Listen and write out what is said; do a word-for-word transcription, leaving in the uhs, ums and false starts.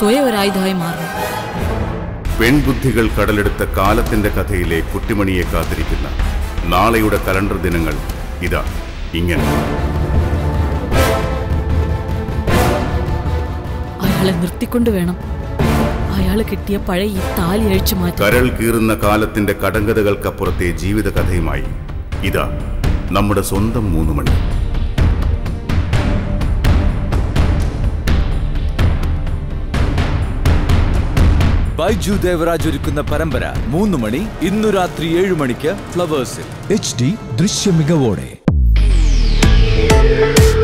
സ്വയം ഒരു ആയുധമായി മാറുന്നു. പെൺബുദ്ധികൾ കടലെടുത്ത കാലത്തിന്റെ കഥയിലെ കുട്ടിമണിയെ കാത്തിരിക്കുന്ന നാളെയുടെ കലണ്ടർ ദിനങ്ങൾ ഇതാ ഇങ്ങനെ. അയാളെ നിർത്തിക്കൊണ്ട് വേണം അയാൾ കിട്ടിയ പഴയ ഈ താലി അഴിച്ചു മാറ്റി. കരൾ കീറുന്ന കാലത്തിന്റെ കടങ്കഥകൾക്കപ്പുറത്തെ ജീവിത കഥയുമായി ഇതാ നമ്മുടെ സ്വന്തം മൂന്നുമണി. ബൈജു ദേവരാജ് ഒരുക്കുന്ന പരമ്പര മൂന്നുമണി ഇന്നു രാത്രി ഏഴ് മണിക്ക് ഫ്ലവേഴ്സിൽ എച്ച് ഡി ദൃശ്യമികവോടെ.